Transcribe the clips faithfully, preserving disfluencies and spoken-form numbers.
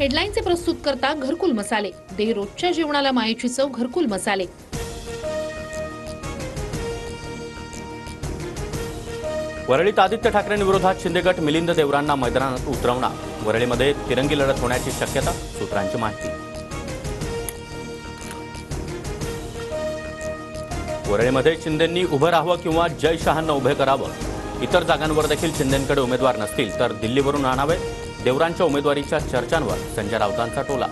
हेडलाईनचे प्रस्तुत करता घरकुल मसाले, दे रोजच्या जेवणाला मायेची चव घरकुल मसाले। वरळीत आदित्य ठाकरेंविरोधात शिंदे गट मिलिंद देवरांना मैदानात उतरवणार, वरळीमध्ये तिरंगी लढत होण्याची शक्यता सूत्रांची माहिती। वरळीमध्ये शिंदेंनी उभं राहावं किंवा जय शहांना उभे करावं, इतर जागांवर देखील शिंदेंकडे उमेदवार नसतील तर दिल्लीवरून आणावे, देवरांच्या उमेदवारीच्या चर्चांवर संजय राऊतांचा टोला।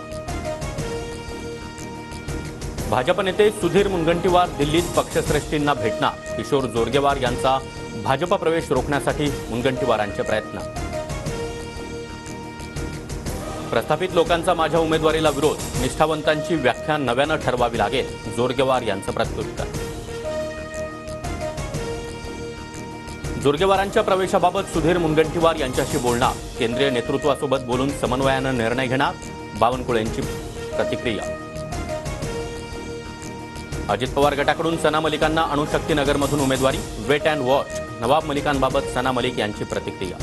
भाजप नेते सुधीर मुनगंटीवार दिल्लीत पक्षश्रेष्ठींना भेटणार, किशोर जोरगेवार यांचा भाजप प्रवेश रोखण्यासाठी मुनगंटीवारांचे प्रयत्न। प्रस्थापित लोकांचा माझ्या उमेदवारीला विरोध, निष्ठावंतांची व्याख्या नव्यानं ठरवावी लागेल, जोरगेवार यांचं प्रत्युत्तर। जोरगेवारांच्या प्रवेशाबाबत सुधीर मुनगंटीवार यांच्याशी बोलणार, केंद्रीय नेतृत्वासोबत बोलून समन्वयानं निर्णय घेणार, बावनकुळेंची प्रतिक्रिया। अजित पवार गटाकडून सना मलिकांना अणुशक्तीनगरमधून उमेदवारी, वेट अँड वॉच, नवाब मलिकांबाबत सना मलिक यांची प्रतिक्रिया।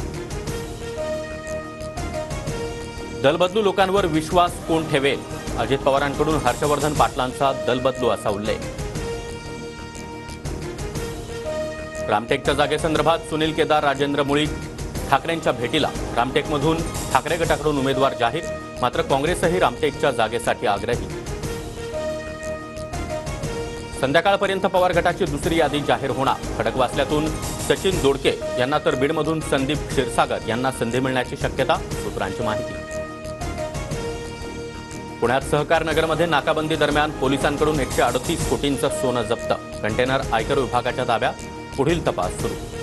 दलबदलू लोकांवर विश्वास कोण ठेवेल, अजित पवारांकडून हर्षवर्धन पाटलांचा दलबदलू असा उल्लेख। रामटेकच्या जागेसंदर्भात सुनील केदार, राजेंद्र मुळीक ठाकरेंच्या भेटीला, रामटेकमधून ठाकरे गटाकडून उमेदवार जाहीर, मात्र काँग्रेसही रामटेकच्या जागेसाठी आग्रही। संध्याकाळपर्यंत पवार गटाची दुसरी यादी जाहीर होणार, खडकवासल्यातून सचिन दोडके यांना तर बीडमधून संदीप क्षीरसागर यांना संधी मिळण्याची शक्यता सूत्रांची माहिती। पुण्यात सहकारनगरमध्ये नाकाबंदी दरम्यान पोलिसांकडून एकशे अडतीस कोटींचं सोनं जप्त, कंटेनर आयकर विभागाच्या ताब्यात, पुढील तपास सुरू।